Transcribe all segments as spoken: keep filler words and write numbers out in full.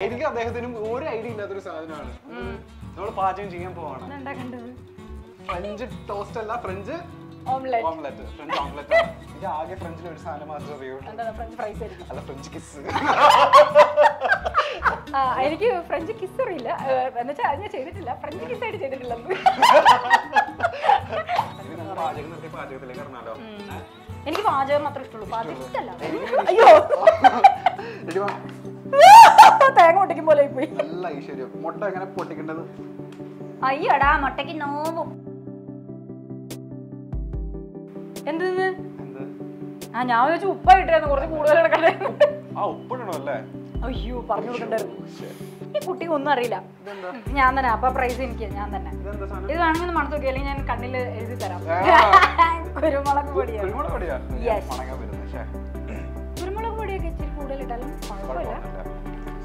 I think I have one idea. I have French toast, French omelette. French omelette. I have French fries. I have French kiss. I have French kiss. I have French kiss. I don't know what I'm doing. What are you doing? I'm taking no. And then I know you put it in the water. Oh, put it on that. Oh, you put it on that. You put it on the rilla. Yan and Appa prize in Kenyan. Yes.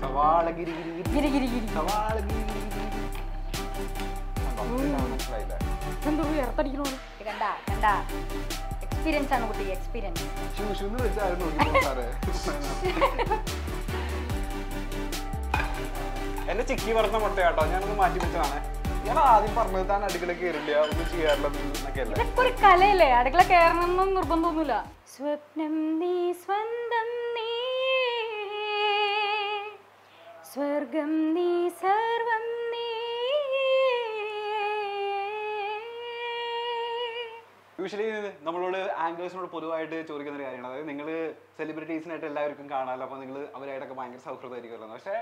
Savala giri giri giri giri giri. Savala giri giri giri. That's right. Then do you are you know? Experience and good experience. She was under the chair. And the chicky was not there. I don't know much about it. You know, I'm not going to get it. It's for Swargam nee sarvam nee. Usually, നമ്മളോട് ആങ്കേഴ്സിനോട് പൊതുവായിട്ട് ചോദിക്കുന്ന ഒരു കാര്യമാണ്. അതായത് നിങ്ങൾ സെലിബ്രിറ്റീസിനായിട്ട് എല്ലാവർക്കും കാണാലോ. അപ്പോൾ നിങ്ങൾ അവരായിട്ടൊക്കെ ഭയങ്കര സൗഹൃദമായിരിക്കുമല്ലോ. പക്ഷേ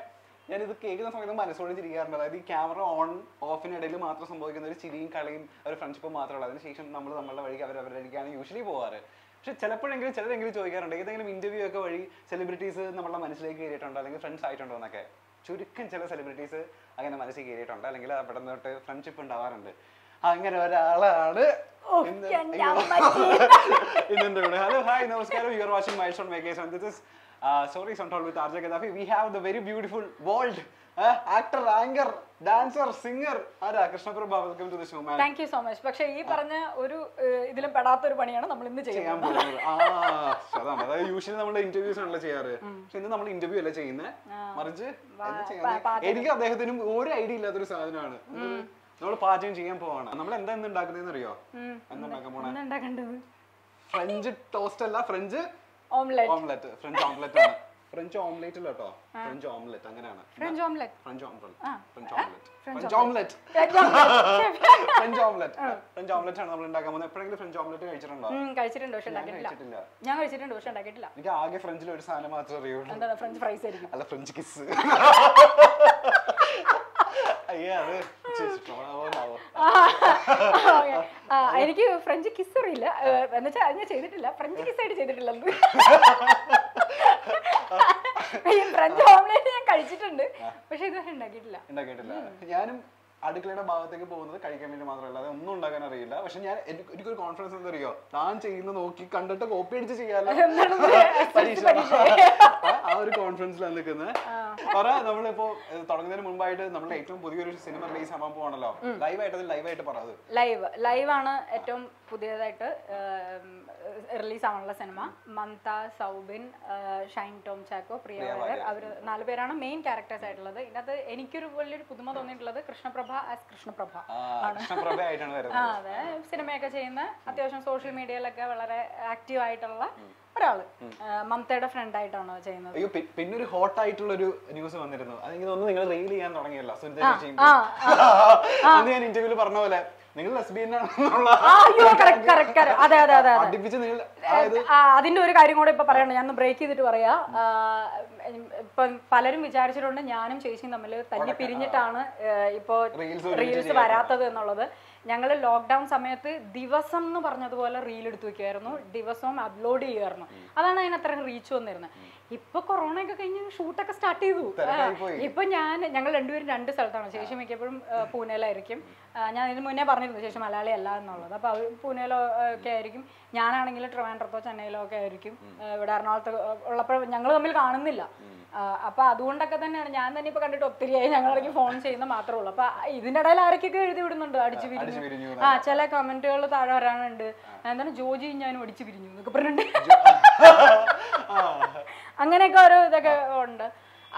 ഞാൻ ഇത് കേൾക്കുന്ന സമയത്ത് മനസ്സോടെ ചിരിക്കാറുണ്ട്. അതായത് ഈ ക്യാമറ ഓൺ ഓഫിനിടയിൽ മാത്രം സംഭവിക്കുന്ന ഒരു ചിരിയും കളിയും ഒരു ഫ്രണ്ട്ഷിപ്പും മാത്രമല്ല. അതിനുശേഷം നമ്മൾ നമ്മളുടെ വഴിക്ക് അവർ അവരുടെ വഴിക്കാണ് യൂഷ്വലി പോകാറ്. പക്ഷേ ചിലപ്പോഴെങ്കിലും ചിലരെങ്കിലും ചോദിക്കാറുണ്ട് ഏതെങ്കിലും ഇന്റർവ്യൂ ഒക്കെ വഴി സെലിബ്രിറ്റീസ് നമ്മളെ മനസ്സിലേക്ക് കയറിയിട്ടുണ്ടോ അല്ലെങ്കിൽ ഫ്രണ്ട്സ് ആയിട്ടുണ്ടോ എന്നൊക്കെ. ചുരുക്കം ചില സെലിബ്രിറ്റീസ് അങ്ങനെ മനസ്സിൽ കയറിയിട്ടുണ്ട് അല്ലെങ്കിൽ അവിടെ തൊട്ട് ഫ്രണ്ട്ഷിപ്പ് ഉണ്ടാവാറുണ്ട്. അങ്ങനെ ഒരാളാണ് ഇന്നെൻ്റെ കൂടെ. ഹലോ ഹായ് നമസ്കാരം, you are watching milestone makers and this is sorry some talk with Arja കദാഫി. We have the very beautiful bold actor anchor dancer, singer, Arja Kadhafi, welcome to the show, man. Thank you so much. But I ഒരു ഇതിലും പെടാത്ത ഒരു പണിയാണ് നമ്മൾ ഇന്ന് ചെയ്യാൻ പോകുന്നത്. ആ, യൂഷ്വലി നമ്മൾ ഇന്റർവ്യൂസ് ആണല്ലോ ചെയ്യാറ്. പക്ഷെ ഇന്ന് നമ്മൾ ഇന്റർവ്യൂ അല്ല ചെയ്യുന്നത്. മറിച്ച് എനിക്ക് അദ്ദേഹത്തിനും ഒരു ഐഡിയ ഇല്ലാത്തൊരു സാധനമാണ് നമ്മൾ പാചകം ചെയ്യാൻ പോവാണ്. നമ്മൾ എന്താ ഇന്ന് ഉണ്ടാക്കുന്നതെന്ന് അറിയോ? എന്താ ഉണ്ടാക്കാൻ പോണത്? ഫ്രഞ്ച് ടോസ്റ്റ് അല്ല, French omelette. Omelette, French omelette ആണ്. French omelette, French omelette, French omelette, French omelette, French omelette, French omelette, French omelette, French omelette, French omelette. Are we going to make French omelette? I haven't made French omelette. I haven't made French omelette. I have French fries. That's French fries. That's French kiss. Yeah, that's it. I think French kiss is not. I mean, I didn't do French kiss. I didn't do. French omelette I did, but I didn't do it. I didn't do it. I am article at about the board. I can't remember. I am not going to read. I was in a conference in the Rio. Dance in the Noki conduct of open to see our conference. Or I never thought that Mumbai is number eight to cinema place. I'm upon a law. Live at the live at Live. Live on a atom Pudia release on the cinema. Mantha, Saubin, Shine Tom Chaco, Priya. Nalberana main characters at Lather. Any cure Puduma on it, Lather, Krishna Prabha. As Krishna Prabha. Ah, Krishna Prabha, I don't know. Cinemaker chain, attention social media like active idol. Mamthada friend I don't know. You pin a hot title news on the road. I think you're really and running a lot. And then interview for no Nicholas Bean. Ah, you are correct, correct, correct. Other division. I didn't do a carrying order and break it to Area Palarin, which I showed on Yanam chasing the Miller, Tanya Pirinitana, reels of Arata than all other. ഞങ്ങളെ lockdown സമയത്ത് ദിവസം എന്ന് പറഞ്ഞതുപോലെ reel എടുത്തു വെക്കായിരുന്നു, ദിവസവും upload ചെയ്യായിരുന്നു. അതാണ് അതിനത്ര reach വന്നിരുന്നത്. ഇപ്പൊ കൊറോണയൊക്കെ കഴിഞ്ഞ് ഷൂട്ടൊക്കെ സ്റ്റാർട്ട് ചെയ്തു. ഇപ്പൊ ഞാൻ ഞങ്ങൾ രണ്ടുപേരും രണ്ട് സ്ഥലത്താണ്, ശേഷം മിക്കപ്പോഴും പൂനെയിലായിരിക്കും. ഞാൻ ഇതിന് മുന്നേ പറഞ്ഞിരുന്നു ശേഷം മലയാളി അല്ല എന്നുള്ളത്. അപ്പൊ അവർ പൂനെയിലോ ഒക്കെ ആയിരിക്കും, ഞാനാണെങ്കിൽ ട്രിവാൻഡ്രത്തോ ചെന്നൈയിലോ ഒക്കെ ആയിരിക്കും. ഇവിടെ എറണാകുളത്ത് ഉള്ളപ്പോൾ ഞങ്ങൾ തമ്മിൽ കാണുന്നില്ല. അപ്പൊ അതുകൊണ്ടൊക്കെ തന്നെയാണ് ഞാൻ തന്നെ ഇപ്പൊ കണ്ടിട്ട് ഒത്തിരിയായി ഞങ്ങളാണെങ്കിൽ ഫോൺ ചെയ്യുന്ന മാത്രമേ ഉള്ളൂ. അപ്പൊ ഇതിന്റെ ഇടയിൽ ആരൊക്കെ എഴുതി വിടുന്നുണ്ട്, അടിച്ചു പിരിഞ്ഞു. ആ ചില കമന്റുകൾ താഴെ വരാനുണ്ട്, എന്താണ് ജോജി ഞാൻ ഒടിച്ചു പിരിഞ്ഞു എന്നൊക്കെ പറഞ്ഞിട്ടുണ്ട്. അങ്ങനെയൊക്കെ ഓരോ ഇതൊക്കെ ഉണ്ട്.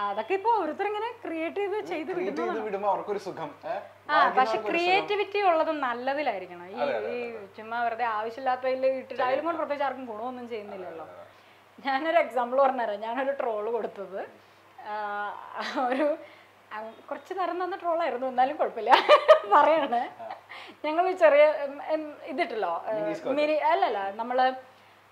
അതൊക്കെ ഇപ്പോ ഓരോരുത്തരിങ്ങനെ ക്രിയേറ്റീവ് ചെയ്തു വിടുമ്പോൾ അവർക്കൊരു സുഖം. ആ പക്ഷെ ക്രിയേറ്റിവിറ്റി ഉള്ളതും നല്ലതിലായിരിക്കണം. ഈ ചുമ്മാ വെറുതെ ആവശ്യമില്ലാത്തതിൽ ഇട്ടിട്ട് അതിലും കൊണ്ട് പ്രത്യേകിച്ച് ആർക്കും ഗുണമൊന്നും ചെയ്യുന്നില്ലല്ലോ. ഞാനൊരു എക്സാമ്പിൾ പറഞ്ഞുതരാം. ഞാനൊരു ട്രോള് കൊടുത്തത് ഒരു കുറച്ച് നേരം തന്ന ട്രോളായിരുന്നു, എന്നാലും കുഴപ്പമില്ല പറയണേ. ഞങ്ങൾ ചെറിയ ഇതിട്ടല്ലോ മിനി അല്ലല്ല നമ്മള്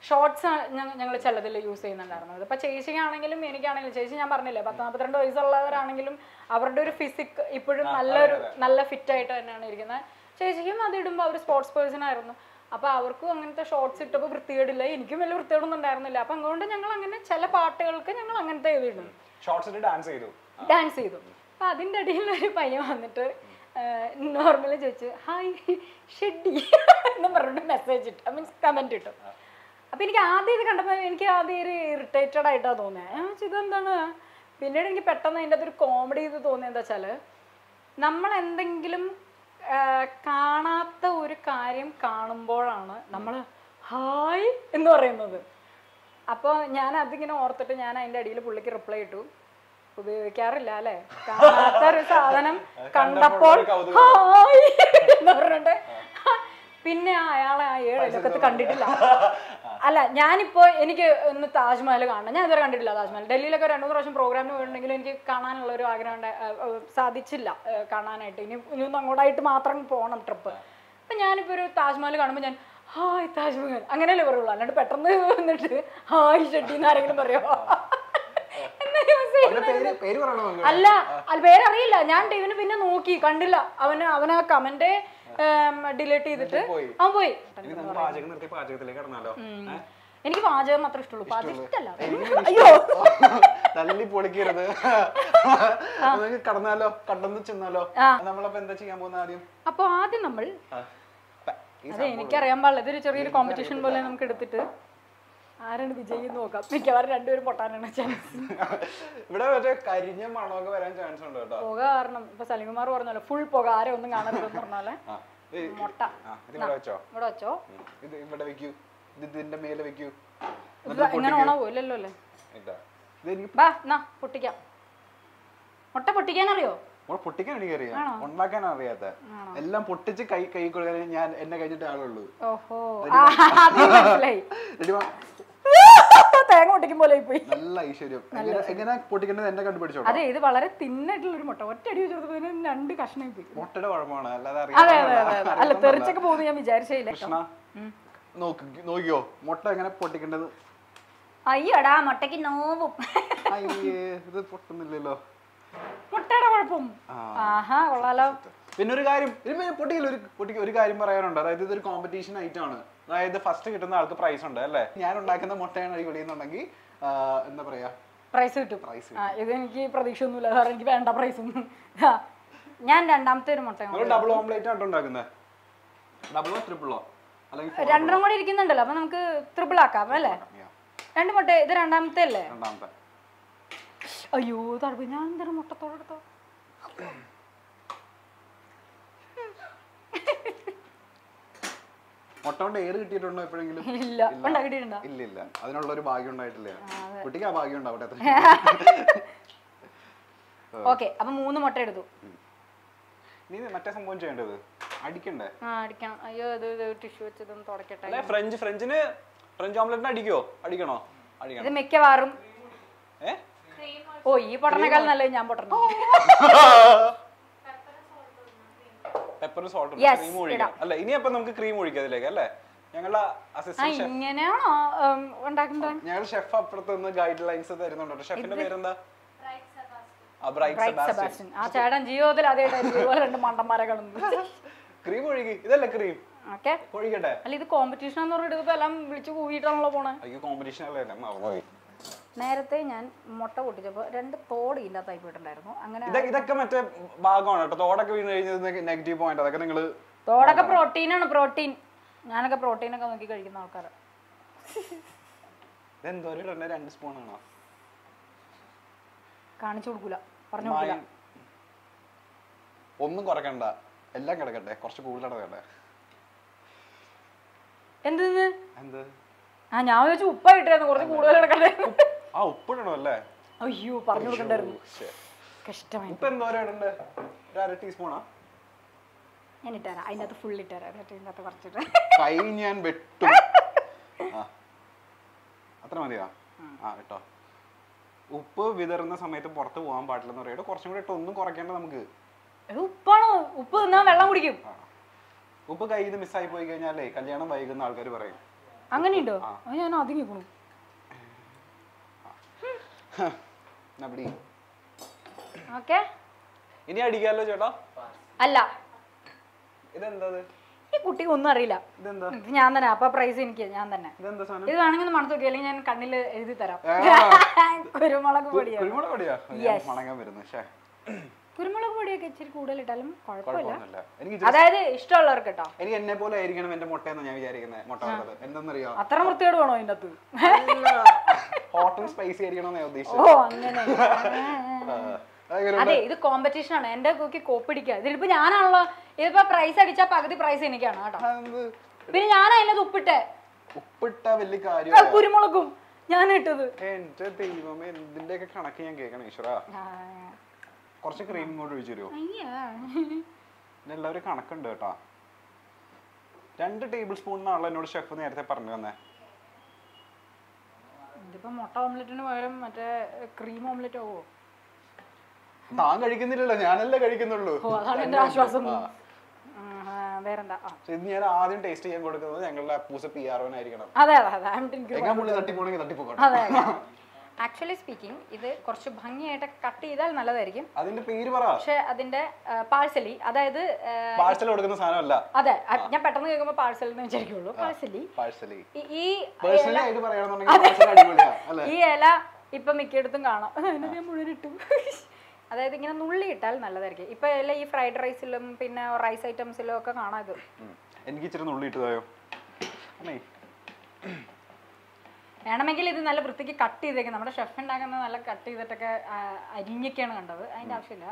ഷോർട്സ് ഞങ്ങൾ ചിലതിൽ യൂസ് ചെയ്യുന്നുണ്ടായിരുന്നു. അതിപ്പോൾ ചേച്ചിക്കാണെങ്കിലും എനിക്കാണെങ്കിലും, ചേച്ചി ഞാൻ പറഞ്ഞില്ലേ പത്ത് നാൽപ്പത്തിരണ്ട് വയസ്സുള്ളവരാണെങ്കിലും അവരുടെ ഒരു ഫിസിക് ഇപ്പോഴും നല്ലൊരു നല്ല ഫിറ്റായിട്ട് തന്നെയാണ് ഇരിക്കുന്നത്. ചേച്ചിക്കും അത് ഇടുമ്പോൾ അവർ സ്പോർട്സ് പേഴ്സണായിരുന്നു. അപ്പോൾ അവർക്കും അങ്ങനത്തെ ഷോർട്സ് ഇട്ടപ്പോൾ വൃത്തികേടില്ല, എനിക്കും വലിയ വൃത്തികേടൊന്നും ഉണ്ടായിരുന്നില്ല. അപ്പം അതുകൊണ്ട് ഞങ്ങൾ അങ്ങനെ ചില പാട്ടുകൾക്ക് ഞങ്ങൾ അങ്ങനത്തെ ഇതിടും, ഡാൻസ് ചെയ്തു ഡാൻസ് ചെയ്തു അപ്പം അതിൻ്റെ ഇടയിൽ ഒരു പയ്യൻ വന്നിട്ട് നോർമലി ചോദിച്ചു ഹായ് ഷെഡി എന്ന് പറഞ്ഞിട്ട് മെസ്സേജ് ഇട്ടു, മീൻസ് കമൻറ്റ് ഇട്ടു. അപ്പം എനിക്ക് ആദ്യം ഇത് കണ്ടപ്പോൾ എനിക്ക് ആദ്യം ഒരു ഇറിറ്റേറ്റഡ് ആയിട്ടാണ് തോന്നിയത്, ഇതെന്താണ്. പിന്നീട് എനിക്ക് പെട്ടെന്ന് അതിൻ്റെ അതൊരു കോമഡി ഇത് തോന്നിയത് എന്താ വെച്ചാൽ, നമ്മൾ എന്തെങ്കിലും കാണാത്ത ഒരു കാര്യം കാണുമ്പോഴാണ് നമ്മൾ ഹായ് എന്ന് പറയുന്നത്. അപ്പോൾ ഞാൻ അതിങ്ങനെ ഓർത്തിട്ട് ഞാൻ അതിൻ്റെ അടിയിൽ പുള്ളിക്ക് റിപ്ലൈ ഇട്ടു, ഉപയോഗിക്കാറില്ല അല്ലേ, കാണാത്ത ഒരു സാധനം കണ്ടപ്പോൾ ഹായ് എന്ന് പറഞ്ഞിട്ട്. പിന്നെ അയാളെ ആ ഏഴ് ലോകത്ത് കണ്ടിട്ടില്ല. അല്ല ഞാനിപ്പോൾ എനിക്ക് ഒന്ന് താജ്മഹൽ കാണണം, ഞാൻ ഇതുവരെ കണ്ടിട്ടില്ല താജ്മഹൽ. ഡൽഹിയിലൊക്കെ രണ്ടു മൂന്ന് പ്രാവശ്യം പ്രോഗ്രാമിന് പോയിട്ടുണ്ടെങ്കിലും എനിക്ക് കാണാനുള്ള ഒരു ആഗ്രഹം സാധിച്ചില്ല കാണാനായിട്ട്. ഇനി ഇനി ഒന്ന് അങ്ങോട്ടായിട്ട് മാത്രം പോകണം ട്രിപ്പ്. അപ്പം ഞാനിപ്പോൾ ഒരു താജ്മഹൽ കാണുമ്പോൾ ഞാൻ ഹായ് താജ്മഹൽ അങ്ങനെയല്ലേ പറയുള്ളൂ, അല്ലാണ്ട് പെട്ടെന്ന് വന്നിട്ട് ഹായ് ഷെട്ടിന്ന് ആരെങ്കിലും പറയുമോ അല്ല അത് പേരറിയില്ല. ഞാൻ ഇവന് പിന്നെ നോക്കി കണ്ടില്ല, അവന് അവൻ ആ കമന്റ് ഡിലീറ്റ് ചെയ്തിട്ട് അവൻ പോയി. എനിക്ക് പാചകം മാത്രമേ ഇഷ്ടമുള്ളൂ, പാചകം ഇഷ്ടമല്ല. അയ്യോ തല്ലി പൊളിക്കരുത്, കടന്നാലോ കടന്നു ചെന്നാലോ. നമ്മളപ്പോ എന്താ ചെയ്യാൻ പോകുന്ന ആദ്യം? അപ്പൊ ആദ്യം നമ്മൾ അതെ എനിക്കറിയാൻ പാടില്ല, ഇതൊരു ചെറിയൊരു കോമ്പറ്റീഷൻ പോലെ നമുക്ക് എടുത്തിട്ട് ആരാണ് വിജയി നോക്കാം. മിക്കവാറും രണ്ടുപേരും പൊട്ടാനാണ് ചാൻസ്. ഇവിടെ മറ്റേ കരിഞ്ഞ മണമൊക്കെ വരാൻ ചാൻസ് ഉണ്ട് കേട്ടോ, പുക കാരണം. ഇപ്പൊ സലിംകുമാർ പറഞ്ഞല്ലോ ഫുൾ പുക, ആരെ ഒന്നും കാണരുതെന്ന് പറഞ്ഞാല് മുട്ട ഇവിടെ വെച്ചോ ഇവിടെ വെച്ചോ ഇത് ഇവിടെ വെക്കൂ, ഇത് ഇതിന്റെ മേലെ വെക്കൂ, ഇങ്ങനെ ഓണ പോയില്ലല്ലോ അല്ലേ. പൊട്ടിക്കാം മുട്ട, പൊട്ടിക്കാൻ അറിയോ? പൊട്ടിക്കാൻ എനിക്കറിയാം, ഉണ്ടാക്കാൻ അറിയാത്ത എല്ലാം പൊട്ടിച്ച് കൈ കൈ കൊടുക്കാൻ ഞാൻ എന്നെ കഴിഞ്ഞിട്ട് ആളുള്ളൂ. നല്ല ഐശ്വര്യം എങ്ങനെ പൊട്ടിക്കേണ്ടത് എന്നെ കണ്ടുപിടിച്ചോ. അതെ ഇത് വളരെ തിന്നായിട്ടുള്ള ഒരു മുട്ട, ഒറ്റ അടി വെച്ചെടുത്തപ്പോൾ രണ്ട് കഷ്ണം മുട്ടയുടെ കുഴപ്പമാണ്, അല്ലാതെ അല്ല തെറിച്ചൊക്കെ പോകുന്നു ഞാൻ വിചാരിച്ചില്ല. കൃഷ്ണ നോക്കിയോ മുട്ട എങ്ങനെ പൊട്ടിക്കേണ്ടത്? അയ്യോടാ മുട്ടയ്ക്ക് നോവും, അയ്യേ ഇത് പൊട്ടുന്നില്ലല്ലോ മുട്ടയുടെ കുഴപ്പം. ആഹാ കൊള്ളാലോ. പിന്നൊരു കാര്യം പൊട്ടിക്കൽ ഒരു കാര്യം പറയാനുണ്ട്, അതായത് ഇതൊരു കോമ്പറ്റീഷൻ ആയിട്ടാണ്. അതായത് ഫസ്റ്റ് കിട്ടുന്ന ആൾക്ക് പ്രൈസ് ഉണ്ട് അല്ലേ. ഞാൻ ഉണ്ടാക്കുന്ന മുട്ടയാണ് അടിപൊളിയെന്നുണ്ടെങ്കിൽ എന്താ പറയാ പ്രൈസ് കിട്ടും. പ്രൈസ് ഇതെനിക്ക് പ്രതീക്ഷ ഒന്നുമില്ല, കാരണം എനിക്ക് വേണ്ട പ്രൈസും. ഞാൻ രണ്ടാമത്തെ ഒരു മുട്ട ഡബിൾ ഓംപ്ലേറ്റ് ആട്ടോ ഉണ്ടാക്കുന്നത്, ഡബിളോ ട്രിപ്പിളോ അല്ലെങ്കിൽ രണ്ടെണ്ണം കൂടി ഇരിക്കുന്നുണ്ടല്ലോ, അപ്പൊ നമുക്ക് ട്രിപ്പിൾ ആക്കാം അല്ലേ. രണ്ട് മുട്ട ഇത് രണ്ടാമത്തെ അല്ലേ. രണ്ടാമത്തെ അയ്യോ തടവ്, ഞാൻ എന്തൊരു മുട്ടത്തോടെടുത്തോ. മുട്ടോണ്ട് ഏറ് കിട്ടിയിട്ടുണ്ടോ എപ്പോഴെങ്കിലും? ഇല്ല ഇല്ല ഇല്ല, അതിനുള്ള ഒരു ഭാഗ്യം ഉണ്ടായിട്ടില്ല. കുട്ടിക്ക് ആ ഭാഗ്യം ഉണ്ടാവട്ടെ. ഓക്കെ അപ്പൊ മൂന്ന് മുട്ട എടുത്തു. നീ മറ്റേ സംഭവം ചെയ്യേണ്ടത് അടിക്കണ്ടേ? അടിക്കണം. അയ്യോ അത് ടിഷ്യൂ വെച്ചതൊന്ന് തുടക്കട്ടെ. ഫ്രഞ്ച് ഫ്രഞ്ചിന് ഫ്രഞ്ച് ഓംലെറ്റിന് അടിക്കോ? അടിക്കണോ? അടിക്കണം. ഇത് മിക്കവാറും ഏ ഓ ഈ പൊട്ടനേക്കാൾ നല്ല ഞാൻ പൊട്ടണം. പെപ്പറും സോൾട്ടും ക്രീം ഒഴിക്കാം അല്ലേ. ഇനി അപ്പൊ നമുക്ക് ക്രീം ഒഴിക്കാം അതിലേക്ക് അല്ലേ. ഞങ്ങളുടെ അസിസ്റ്റന്റ് ഷെഫ് ഇങ്ങനെയാണോ ഉണ്ടാക്കുന്നത്? ഞങ്ങൾ ഷെഫ് അപ്പുറത്ത് നിന്ന് ഗൈഡ് ലൈൻസ് തരുന്നുണ്ട്. ഷെഫിന്റെ പേരെന്താ? ആ ചേട്ടൻ ജീവിതത്തിൽ ആദ്യമായിട്ട് മണ്ടന്മാരെ കാണുന്നു. ക്രീം ഒഴുകി ഇതല്ലേ ക്രീം. ഒഴിക്കട്ടെ അല്ല ഇത് കോമ്പറ്റീഷൻ എന്ന് പറഞ്ഞിട്ട് എല്ലാം വിളിച്ചു കൂവിട്ടാണല്ലോ പോണേ. അയ്യോ കോമ്പറ്റീഷൻ അല്ലേ, മറന്നുപോയി. നേരത്തെ ഞാൻ മുട്ട പൊട്ടിച്ചപ്പോൾ രണ്ട് തോട് ഇല്ലാത്തായി പോയിട്ടുണ്ടായിരുന്നു. അങ്ങനെ ഇതൊക്കെ മറ്റേ ഭാഗമാണ് കേട്ടോ, തോടൊക്കെ വീണ് കഴിഞ്ഞാൽ നെഗറ്റീവ് പോയിന്റ്. അതൊക്കെ നിങ്ങൾ തോടൊക്കെ പ്രോട്ടീനാണ്, പ്രോട്ടീൻ. ഞാനൊക്കെ പ്രോട്ടീനൊക്കെ നോക്കി കഴിക്കുന്ന ആൾക്കാരാണ്. ഇതെന്തോ രണ്ട് സ്പൂണാണോ? കാണിച്ചു കൊടുക്കൂല, പറഞ്ഞു കൊടുക്കൂല. ഒന്നും കുറക്കണ്ട, എല്ലാം കിടക്കട്ടെ, കുറച്ച് കൂടുതൽ. എന്ത് എന്ത് ആ ഞാൻ വെച്ച് ഉപ്പ കിട്ടായിരുന്നു, കുറച്ച് കൂടുതൽ കിടക്കട്ടെ. ആ ഉപ്പിടണോ അല്ലേ? ആ അയ്യോ പറഞ്ഞു കൊടുക്കണ്ടായിരുന്നു. കഷ്ടമായി. ഇപ്പോ എന്തോ ഇടണ്ട. ഒരു അര ടീസ്പൂൺ ആ. ഞാൻ ഇട്ടരാ. അതിനകത്ത് ഫുൾ ഇട്ടരാ. അതിനകത്ത് കുറച്ചിട്ട്. കൈ ഞാൻ വെട്ടു. ആ. അത്ര മതിയോ? ആ കേട്ടോ. ഉപ്പ് വിതറുന്ന സമയത്ത് പുറത്ത് പോകാൻ പാടില്ലെന്ന് പറയുന്നത് കുറച്ചും കൂടി ഇട്ട് ഒന്നും കുറയ്ക്കേണ്ട നമുക്ക്. ഉപ്പാണോ? ഉപ്പ് തിന്നാൻ വെള്ളം കുടിക്കും. ഉപ്പ് കൈ ഇത് മിസ്സായി പോയി കഴിഞ്ഞാലേ കല്യാണം വൈകുന്ന ആൾക്കാർ പറയും. അങ്ങനെയുണ്ടോ? ഞാൻ ആദ്യം കേൾക്കണു. ഇനി അടിക്കാലോ ചേട്ടാ. അല്ല ഇതെന്താ? ഈ കുട്ടിക്ക് ഒന്നും അറിയില്ല. ഇത് ഞാൻ തന്നെ. അപ്പൊ പ്രൈസ് എനിക്ക് ഞാൻ തന്നെ. ഇത് വേണമെങ്കിൽ മണത്ത് നോക്കി, അല്ലെങ്കിൽ ഞാൻ കണ്ണിൽ എഴുതി തരാം. കുരുമുളക് പൊടിയാ. കുരുമുളക് പൊടിയാ മണങ്ങാൻ വരുന്നു. കുരുമുളക് പൊടിയൊക്കെ ഇച്ചിരി കൂടുതലിട്ടാലും കുഴപ്പമില്ല. അതായത് ഇഷ്ടമുള്ളവർക്ക് കേട്ടോ. എനിക്ക് എന്നെ പോലെ ആയിരിക്കണം എന്റെ മുട്ടയെന്ന് ഞാൻ വിചാരിക്കുന്നത്. മുട്ട എന്തെന്നറിയോ? അത്ര വൃത്തിയോട് വേണോ അതിൻ്റെ അകത്ത്? ഹോട്ടും സ്പൈസി ആയിരിക്കണമെന്നാണ് ഉദ്ദേശിച്ചത്. ഓ അങ്ങനെ. അതെ, ഇത് കോമ്പറ്റീഷൻ ആണ്. എന്റെ കൂക്കി കോപ്പിടിക്കുക. ഇതിലിപ്പോ ഞാനാണല്ലോ. ഇതിപ്പോ പ്രൈസ് അടിച്ചാൽ പകുതി പ്രൈസ് എനിക്കാണ് കേട്ടോ. പിന്നെ ഞാൻ അതിനകത്ത് ഉപ്പിട്ടെ. ഉപ്പിട്ട വലിയ കാര്യം. കുരുമുളകും ഞാൻ ഇട്ടത്. എന്റെ ദൈവമേ, ഇതിന്റെ ഒക്കെ കണക്ക് ഞാൻ കേൾക്കണം ഈശ്വര. കുറച്ച് ക്രീം കൂടെ ഒഴിച്ചു തരുമോ? എല്ലാവരും കണക്കുണ്ട് കേട്ടോ. രണ്ട് ടേബിൾ സ്പൂണിനാണല്ലോ എന്നോട് ഷെഫ് നേരത്തെ പറഞ്ഞു തന്നെ. ഇതിപ്പോ മുട്ട ഓംലെറ്റിന് പകരം മറ്റേ ക്രീം ഓംലെറ്റ് ആവോ? താൻ കഴിക്കുന്നില്ലല്ലോ, ഞാനല്ലേ കഴിക്കുന്നുള്ളൂ. ഞാൻ ആദ്യം ടേസ്റ്റ് ചെയ്യാൻ കൊടുക്കുന്നത് ഞങ്ങളുടെ അപ്പൂസ പി ആർ ആയിരിക്കണം. തട്ടിപ്പോണെങ്കിൽ തട്ടിപ്പോട്ടെ. ആക്ച്വലി സ്പീക്കിംഗ്, ഇത് കുറച്ച് ഭംഗിയായിട്ട് കട്ട് ചെയ്താൽ നല്ലതായിരിക്കും. അതിന്റെ പേര് പറ. പക്ഷെ അതിന്റെ പാഴ്സലി, അതായത് പാഴ്സൽ കൊടുക്കുന്ന സാധനമല്ല. അതെ, ഞാൻ പെട്ടെന്ന് കേൾക്കുമ്പോ പാഴ്സൽ എന്ന് വിചാരിക്കുള്ളൂ. പാഴ്സലി പാഴ്സലി ഈ ഈ ഇല ഇപ്പൊ മിക്കയിടത്തും കാണാം. ഞാൻ മുഴുവനിട്ടു. അതായത് ഇങ്ങനെ നുള്ളി ഇട്ടാൽ നല്ലതായിരിക്കും. ഇപ്പൊ എല്ലാം ഈ ഫ്രൈഡ് റൈസിലും പിന്നെ റൈസ് ഐറ്റംസിലും ഒക്കെ കാണാം ഇത്. എനിക്ക് ഇച്ചിരി നുള്ളി ഇട്ടതായോ? വേണമെങ്കിൽ ഇത് നല്ല വൃത്തിക്ക് കട്ട് ചെയ്തേക്കും. നമ്മുടെ ഷെഫ് ഉണ്ടാക്കുന്നത് നല്ല കട്ട് ചെയ്തിട്ടൊക്കെ അരിഞ്ഞൊക്കെയാണ് കണ്ടത്. അതിന്റെ ആവശ്യമില്ല.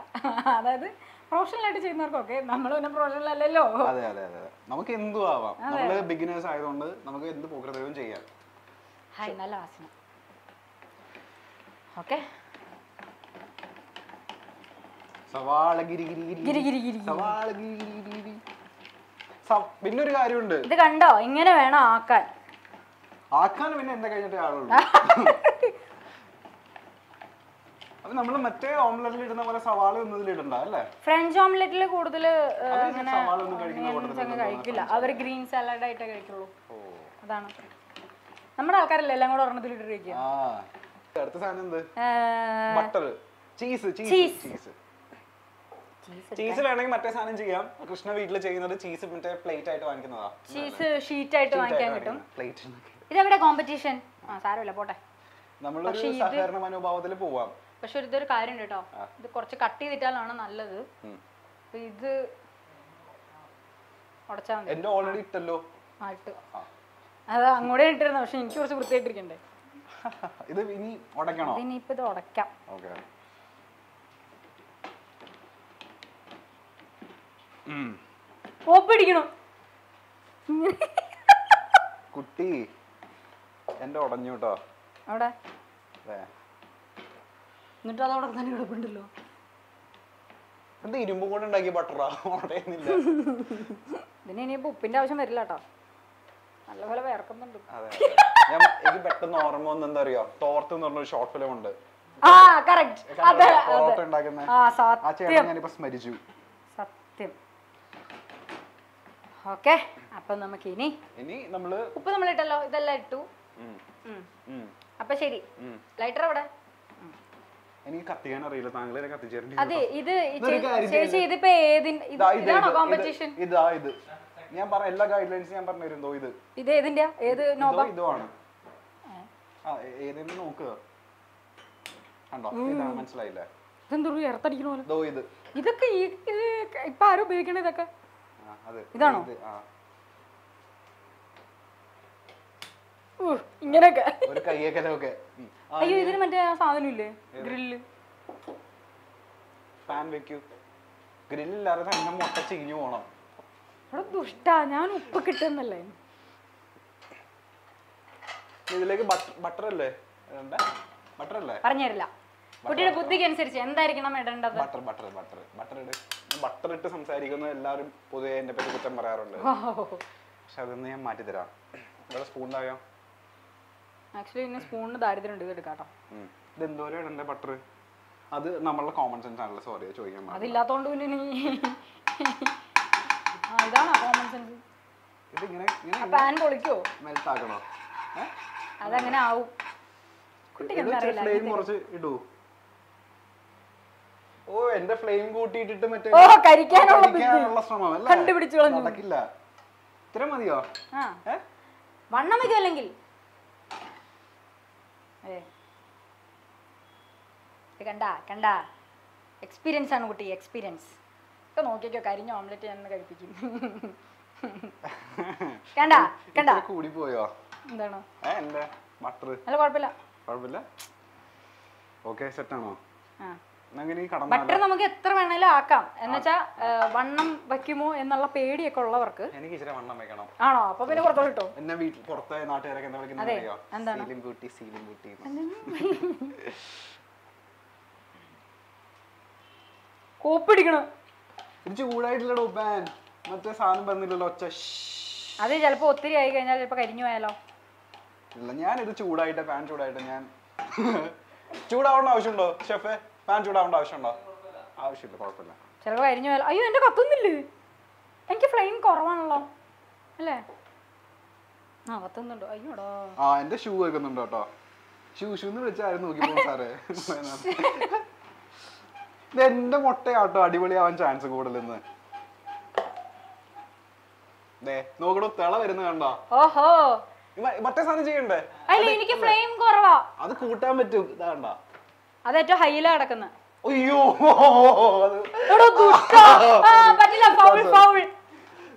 അതായത് പ്രൊഫഷണലായിട്ട് ചെയ്യുന്നവർക്കൊക്കെ. നമ്മൾ പിന്നെ പ്രൊഫഷണൽ അല്ലല്ലോ. അതെ അതെ അതെ. നമുക്ക് എന്തും ആവാം. നമ്മൾ ബിഗിനേഴ്സ് ആയതുകൊണ്ട് നമുക്ക് എന്ത് പോകൃതവും ചെയ്യാം. ഹായ്, നല്ല വാസന. ഓക്കെ, പിന്നൊരു കാര്യമുണ്ട്. ഇത് കണ്ടോ, ഇങ്ങനെ വേണം ആക്കാൻ. ആക്കാൻ പിന്നെ എന്താ കഴിഞ്ഞിട്ടേ ആളുള്ളൂ. അത് നമ്മൾ മറ്റേ ഓംലെറ്റിൽ ഇടുന്ന പോലെ സവാള ഒന്നും ഇടണ്ട അല്ലേ? ഫ്രഞ്ച് ഓംലെറ്റിൽ കൂടുതൽ സവാള ഒന്നും കഴിക്കില്ല. അവർ ഗ്രീൻ സാലഡ് ആയിട്ടേ കഴിക്കുള്ളൂ. അതാണ് നമ്മുടെ ആൾക്കാരല്ലേ എല്ലാം കൂടെ ഒരെണ്ണത്തിലിട്ടിരിക്കുക. അടുത്ത സാധനം എന്ത്? Butter, cheese. ചീസ് ചീസ് വേണമെങ്കിൽ മറ്റേ സാധനം ചെയ്യാം. കൃഷ്ണ വീട്ടിൽ ചെയ്യുന്നത് ചീസ് മറ്റേ പ്ലേറ്റ് ആയിട്ട് വാങ്ങിക്കുന്നതാ. ചീസ് ഷീറ്റ് ആയിട്ട് വാങ്ങിക്കാൻ കിട്ടും. ഇതെവിടെ കോമ്പറ്റീഷൻ? ആ സാരമില്ല, പോട്ടെ. നമ്മളൊരു സഹകരണ മനോഭാവത്തിൽ പോവാം. പക്ഷെ ഇതൊരു കാര്യം ഉണ്ട് കേട്ടോ, ഇത് കുറച്ച് കട്ട് ചെയ്തിട്ടാലാണ് നല്ലത്. ഇത് എന്റെ ഓൾറെഡി ഇട്ടല്ലോ. ആ ഇട്ടു. അത് അങ്ങോട്ടേ ഇട്ടിരുന്നു. പക്ഷെ എനിക്ക് കുറച്ച് വൃത്തിയായിട്ടിരിക്കണ്ടേ. ഇത് ഇനി ഉടയ്ക്കണോ? ഇനിയിപ്പോ ഇത് ഉടയ്ക്കാം. ഓക്കെ. കുട്ടി എന്റെ ഉടഞ്ഞു കേട്ടോ. അവിടെ എന്നിട്ട് അതവിടെ തന്നെ കിടപ്പുണ്ടല്ലോ. എന്താ ഇരുമ്പ് കൊണ്ട് ഉണ്ടാക്കിയ ബട്ടറാ? ഉടയുന്നില്ല. ഇതിന് ഇനിയിപ്പോ ഉപ്പിന്റെ ആവശ്യം വരില്ല കേട്ടോ. നല്ലപോലെ വേർക്കുന്നുണ്ട്. എനിക്ക് പെട്ടെന്ന് ഓർമ്മ വന്ന എന്താ അറിയോ? തോർത്ത് എന്ന് പറഞ്ഞൊരു ഷോർട്ട് ഫിലിം ഉണ്ട്. ആ ചേട്ടൻ ഞാനിപ്പോ സ്മരിച്ചു. ഓക്കെ, അപ്പൊ നമുക്ക് ഇനി ഇനി നമ്മള് ഉപ്പ് നമ്മൾ ഇട്ടല്ലോ, ഇതെല്ലാം ഇട്ടു. അപ്പൊ ശരി, ലൈറ്റർ അവിടെ. എനിക്ക് കത്തിക്കാൻ അറിയില്ല. താങ്കളെ കത്തിച്ചേരണ്ട. അതെ, ഇത് ചേച്ചി ഇതിപ്പോ ഏതിനാണോ കോമ്പറ്റീഷൻ? ഇതാ ഇത് ഞാൻ പറ എല്ലാ ഗൈഡ് ലൈൻസ് ഞാൻ പറഞ്ഞു തരുന്നോ. ഇത് ഇത് ഏതിന്റെ ഏത് നോബ? ഇതോ ആണ്. ആ ഏതെന്ന് നോക്കുക. കണ്ടോ, ഇതാണ്. മനസ്സിലായില്ലേ? ഇതെന്തോ ഇറത്തടിക്കണ പോലെ. ഇതോ ഇത് ഇതൊക്കെ ഇപ്പൊ ആരും ഉപയോഗിക്കണേ. ഇതൊക്കെ ഇതാണോ? ഇങ്ങനൊക്കെ അയ്യോ, ഇതിന് മറ്റേ സാധനം ഇല്ലേ? ഗ്രില്ല് പാൻ വെക്കൂ. ഗ്രില്ലില്ലാതെ തന്നെ മുട്ട ചീഞ്ഞു പോണം. ഇവിടെ ദുഷ്ടാ. ഞാൻ ഉപ്പ് കിട്ടുന്നല്ലേ. ഇതിലേക്ക് ബട്ടർ അല്ലേ? ബട്ടർ അല്ലേ? പറഞ്ഞുതരില്ല. Butter, butter, butter. Butter, butter ഇട്ട് സംസാരിക്കുന്ന എല്ലാവരും പൊതുവെ എന്നെ പറ്റി കുറ്റം പറയാറുണ്ട്. പക്ഷെ അതൊന്ന് ഞാൻ മാറ്റി തരാം. ഇവിടെ സ്പൂൺ ആയോ? ആക്ച്വലി ഇന്നെ സ്പൂണിന് ദാരിദ്ര്യം ഉണ്ട്, ഇത് എടുക്കാട്ടോ. ഇത് എന്തോരം ഇടണ്ടേ ബട്ടർ? അത് നമ്മളുടെ കോമൺ സെൻസ് ആണല്ലോ, സോറി ചോദിക്കാൻ മാറി. അതില്ലാത്തോണ്ട് പിന്നെ നീ ആ ഇതാണ് കോമൺ സെൻസ്. ഇത് ഇങ്ങനെ ഇങ്ങനെ പാൻ പൊളിക്കോ? മെൽറ്റ് ആക്കണോ? അതങ്ങനെ ആവും. കുട്ടികൾ അറിയില്ല. ഫ്ലെയിം കുറച്ച് ഇടൂ. ഓ എന്റെ ഫ്ലെയിം കൂട്ടിയിട്ടിട്ട് മറ്റേ ഓ കരിക്കാനുള്ള കരിക്കാനുള്ള ശ്രമമല്ല, കണ്ടുപിടിച്ചു കളഞ്ഞു. നടക്കില്ല. ഇത്ര മതിയോ? ആ ഹേ വണ്ണം വെക്കുക അല്ലെങ്കിൽ ഏ ഇത് കണ്ട കണ്ട എക്സ്പീരിയൻസ് ആണ് കുട്ടി, എക്സ്പീരിയൻസ്. ഇത് നോക്കിക്കോ, കരിഞ്ഞ ഓംലെറ്റ് ഞാൻ കഴിപ്പിക്കും. കണ്ട കണ്ട കൂടി പോയോ? എന്താണോ ഏ എന്താ ബട്ടർ? അല്ല കുഴപ്പമില്ല കുഴപ്പമില്ല. ഓക്കേ സെറ്റ് ആണോ? ആ ബട്ടർ നമുക്ക് എത്ര വേണേലും ആക്കാം. എന്നുവെച്ചാ വണ്ണം വെക്കുമോ എന്നുള്ള പേടിയൊക്കെ ഉള്ളവർക്ക് എനിക്ക് ഇച്ചിരി വണ്ണം വെക്കണം. ആണോ? അപ്പൊ പിന്നെ പുറത്തോട്ട് കിട്ടും. എന്നെ വീട്ടിൽ പുറത്തെ നാട്ടുകാരൊക്കെ എന്താ വിളിക്കുന്നത് അറിയോ? എന്താണ് സീലിംഗ് ബ്യൂട്ടി, സീലിംഗ് ബ്യൂട്ടി. കോപ്പിടിക്കണം. ഇടിച്ച് കൂടായിട്ടില്ലടോ പാൻ, മറ്റേ സാധനം പറഞ്ഞില്ലല്ലോ ഒച്ച. അത് ചിലപ്പോ ഒത്തിരി ആയി കഴിഞ്ഞാൽ ചിലപ്പോ കരിഞ്ഞു പോയാലോ. ഇല്ല ഞാനിത് ചൂടായിട്ട് പാൻ ചൂടായിട്ട് ഞാൻ ചൂടാവേണ്ട ആവശ്യമുണ്ടോ ഷെഫേ? പാൻ ചൂടാവേണ്ട ആവശ്യമുണ്ടോ? ആവശ്യമില്ല, കുഴപ്പമില്ല. ചിലപ്പോൾ കരിഞ്ഞു പോയാലോ. അയ്യോ എൻ്റെ കത്തുന്നില്ലേ? എനിക്ക് ഫ്ലെയിം കുറവാണല്ലോ അല്ലേ? ആ കത്തുന്നുണ്ടോ? അയ്യോടോ ആ എൻ്റെ ഷൂ വെക്കുന്നുണ്ടോ കേട്ടോ. ഷൂ ഷൂന്ന് വിളിച്ചായിരുന്നു നോക്കിപ്പോ സാറേ. ഇത് എൻ്റെ മുട്ടയാട്ടോ അടിപൊളിയാവാൻ ചാൻസ് കൂടുതലെന്ന്. നോക്കടോ തിള വരുന്ന കണ്ടോ? ഓഹോ മറ്റേ സാധനം ചെയ്യണ്ടേ? എനിക്ക് ഫ്ലെയിം കുറവാ, അത് കൂട്ടാൻ പറ്റും. ഇതാണ്ടാ അത് ഏറ്റവും ഹൈല കിടക്കുന്നത്.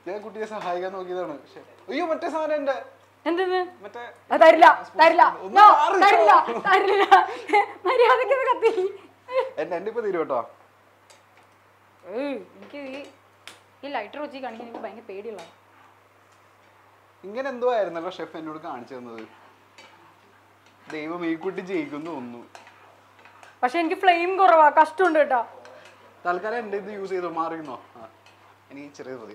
ഞാൻ കുട്ടിയെ സഹായിക്കാൻ നോക്കിയതാണ്. അയ്യോ മറ്റേ സാധനം എന്റെ എന്തെന്ന് തരില്ല തരില്ല തരില്ല മര്യാദക്ക് കത്തി എന്റെ എന്റെ ഇപ്പൊ തീരുവട്ടോ. എനിക്ക് ഈ ലൈറ്റർ വെച്ച് കാണിക്കാൻ എനിക്ക് ഭയങ്കര പേടിയുള്ള. ഇങ്ങനെ എന്തോ ആയിരുന്നല്ലോ ഷെഫ് എന്നോട് കാണിച്ചു തന്നത്. ദൈവം ഈ കുട്ടി ജയിക്കുന്നു തോന്നുന്നു. പക്ഷെ എനിക്ക് ഫ്ലെയിം കുറവാ, കഷ്ടമുണ്ട് കേട്ടോ. തൽക്കാലം എന്റെ ഇത് യൂസ് ചെയ്തോ, മാറിയെന്നോ. എനിക്ക് ചെറിയ മതി.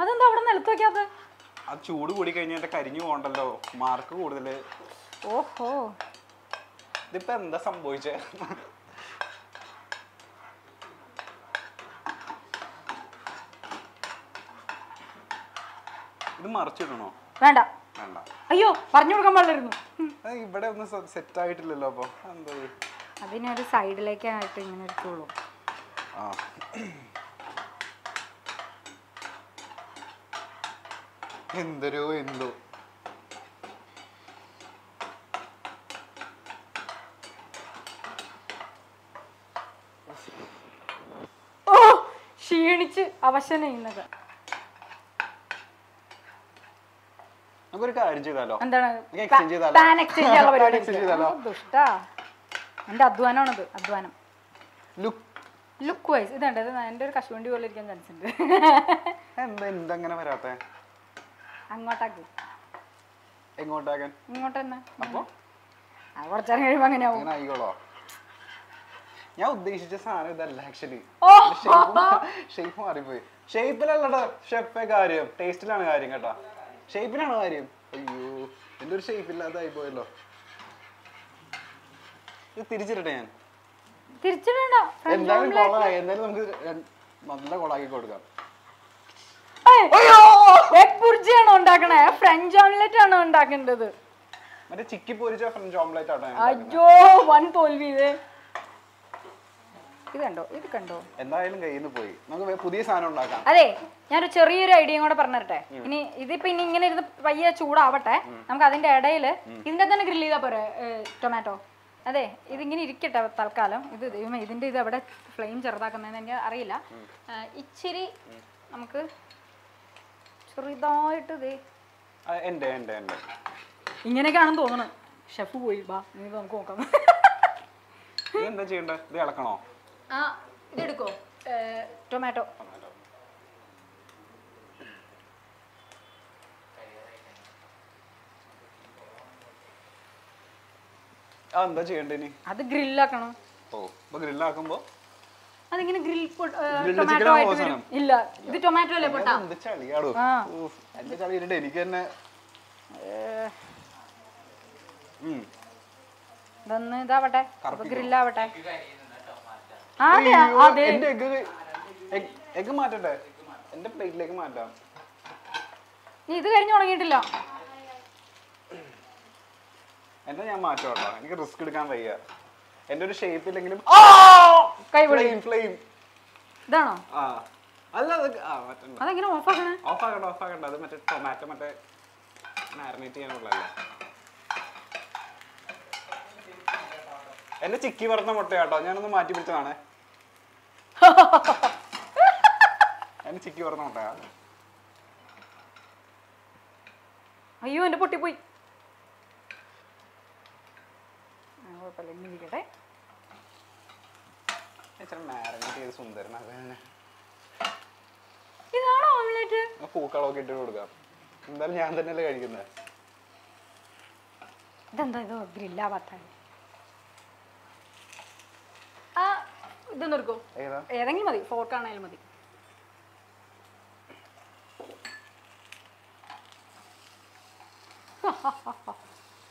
അതെന്താ അവിടെ നിലത്ത് വെക്കാത്ത? അത് ചൂട് കൂടി കഴിഞ്ഞാൽ കരിഞ്ഞു പോകണ്ടല്ലോ, മാർക്ക് കൂടുതല്. ഓഹോ ഇതിപ്പോ എന്താ സംഭവിച്ചേ? ഇത് മറിച്ചിടണോ? വേണ്ട വേണ്ട. അയ്യോ പറഞ്ഞു കൊടുക്കാൻ പാടില്ലായിരുന്നു. ഇവിടെ ഒന്നും സെറ്റ് ആയിട്ടില്ലല്ലോ. അപ്പൊ എന്താ അതിനൊരു സൈഡിലേക്കായിട്ട് ഇങ്ങനെ എടുത്തോളൂ. ആ എന്തരോ എന്തോ ഓ ക്ഷീണിച്ച് അവശന ചെയ്യുന്നത്. ഒരു കാര്യം ചെയ്താലോ? എന്റെ അധ്വാനമാണത്, അധ്വാനം. ലുക്ക് വൈസ് ഇതുണ്ട്, എന്റെ ഒരു കശുവണ്ടി പോലെ ഇരിക്കാൻ ചാൻസ് ഉണ്ട്. എന്തെങ്ങനെ വരാത്ത അങ്ങോട്ടാക്കി എങ്ങോട്ടാക്കാൻ ഇങ്ങോട്ട് തന്നെ. അപ്പൊ കുറച്ചേരം കഴിയുമ്പോ അങ്ങനെയാവും. ആയിക്കോളോ? ഞാൻ ഉദ്ദേശിച്ച സാധനം ഇതല്ല ആക്ച്വലി. ഷേപ്പ് മാറിപ്പോയി. ഷേപ്പിലല്ലട്ടോ ഷെഫേ കാര്യം, ടേസ്റ്റിലാണ് കാര്യം കേട്ടോ. ഷേപ്പിനാണോ കാര്യം? അയ്യോ എൻ്റെ ഒരു ഷേപ്പ് ഇല്ലാതായി പോയല്ലോ. ഇത് തിരിച്ചിട്ടെ ഞാൻ എന്തായാലും കൊളായി. എന്തായാലും നമുക്ക് നല്ല കൊളാക്കി കൊടുക്കാം. ഫ്രഞ്ച് ഓംലെറ്റ് ആണോ ഉണ്ടാക്കേണ്ടത്? മറ്റേ ചിക്കി പൊരിച്ച ഫ്രഞ്ച് ഓംലെറ്റ് ആണോ? അയ്യോ വൺ തോൽവി. ഇത് കണ്ടോ ഇത് കണ്ടോ? എന്തായാലും കയ്യിൽ നിന്ന് പോയി. നമുക്ക് പുതിയ സാധനം ഉണ്ടാക്കാം. അതെ ഞാനൊരു ചെറിയൊരു ഐഡിയയും കൂടെ പറഞ്ഞു തരട്ടെ. ഇനി ഇതിപ്പോ ഇനി ഇങ്ങനെ ഇരുന്ന് പയ്യെ ചൂടാവട്ടെ. നമുക്ക് അതിന്റെ ഇടയിൽ ഇതിന്റെ തന്നെ ഗ്രില്ല് ചെയ്താൽ പോരെ ടൊമാറ്റോ? അതെ ഇതിങ്ങനെ ഇരിക്കട്ടെ തൽക്കാലം. ഇത് ഇതിന്റെ ഇത് അവിടെ ഫ്ലെയിം ചെറുതാക്കുന്നതെന്ന് എനിക്ക് അറിയില്ല. ഇച്ചിരി നമുക്ക് ചെറുതായിട്ട് ഇത് ഇങ്ങനെയൊക്കെയാണെന്ന് തോന്നുന്നു. ഷെഫ് പോയി ബാ, നമുക്ക് നോക്കാം. എന്താ ചെയ്യണ്ടേ? ഇത് ഇളക്കണോ? ആ ഇതെടുക്കോ tomato? What do you do? That's grill. Oh, but grill? I think it's grill tomato. No, it's tomato. It's tomato. It's tomato. Hmm. Then that what? Grill that what? Ah, yeah. Egg, egg, egg matter that. End of plate egg matter. You do anything like that? I am not sure. I think it's good. End of the shape. Oh, flame, flame. Done. Ah, I love it. I think you know offer. Offer, offer, another method for mathematics. Marinate and all. And the chicky were the motor, none of the Marty Pitana. And the chicky were not. Are you in the potty? I hope I didn't get it. It's a marinate is under another. Is that omelette? A poker will get the road up. Then you have the negative. Then the grill lava time. Ah, then go. Era, any four can I muddy.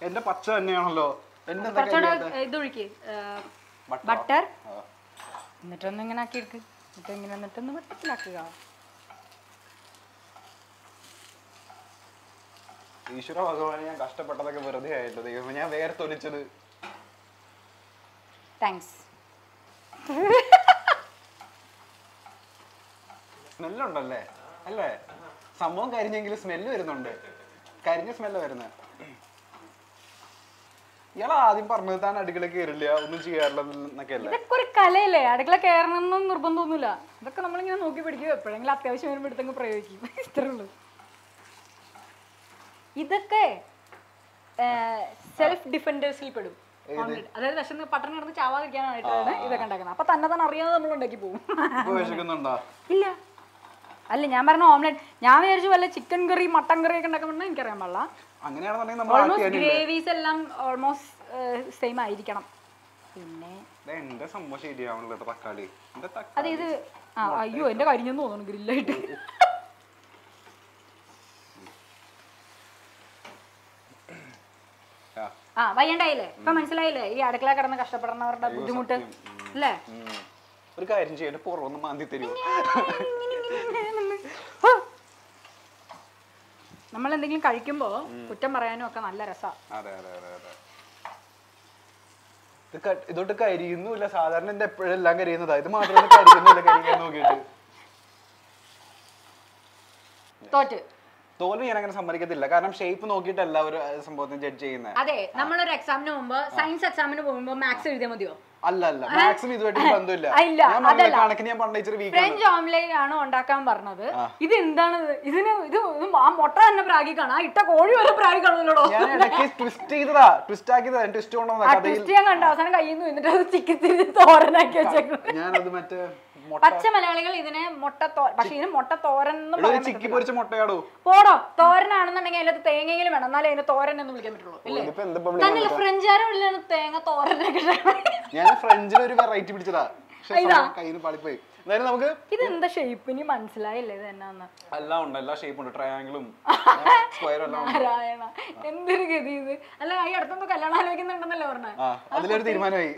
End the patcher near low. End the patcher, butter. The turning and a kid, the turning and the turning of the cracker. You should have a customer. Thanks. Smell on the left. Someone carrying a smell. Carrying a smell. Yala, the Parmesan, I declare Kale, I this is self-defenders. That's why the pattern is not going to be able to do this. That's why the chicken curry is not going to be able to do almost gravies are almost the same. That's why I'm going to do this. Ah, why and I come and slay. He had a clack on the Castaparana, the Mutan. Let the guy enjoy the poor on the Mandi. Namalan thinking Caricumbo, Putamarano can let us up. The cut, the Kairi, no less other than the Langarino, the mother of the Kairi. Thought it. Told me, I can somebody get the laganam shape, no get a lover, somebody jet Jane. Are they number exam number, science exam number, max with them? Allah, max with the Pandula. I love it. French omelette on Dakam Barnabas. It isn't a motor and a braggicana. I took all your braggicana. Twisty the twistaki and twist on the Twisty and Dasana in the ticket is the horror and I can check. Pachamalagal is in a motta, Pachina motta thoran, the chicky porch motado. Port of thoran and the Nagala thing, and a thoran and the William. Then a French little thing, a thoran. Yeah, French river right to each other. Then the shape in Mansla, a lound, a shape on a triangle. Square along. I had to Kalana in the Lorna. Other than Manai.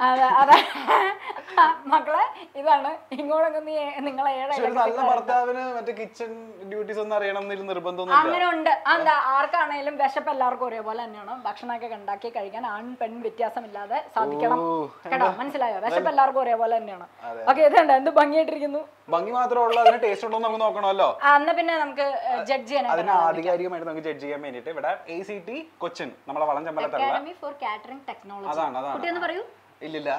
Makla, Ivana, Ingora, and Ningala. She was Alberta at the kitchen duties on the Renam in the Rubando. And the Arca and Elam Vashapel Largo Rebel and Bakshanaka Kandaki, Karigan, unpen Vitia Samila, Sadikam, Mansla, Vashapel Largo Rebel and Nana. Okay, then the Bangi. Bangi Matrola taste on the Monoconola. And the Pinamka Jet G and Adina, Jet G. I made it, but A C T Cochin, Namala Academy for Catering Technology. What are you? Illila.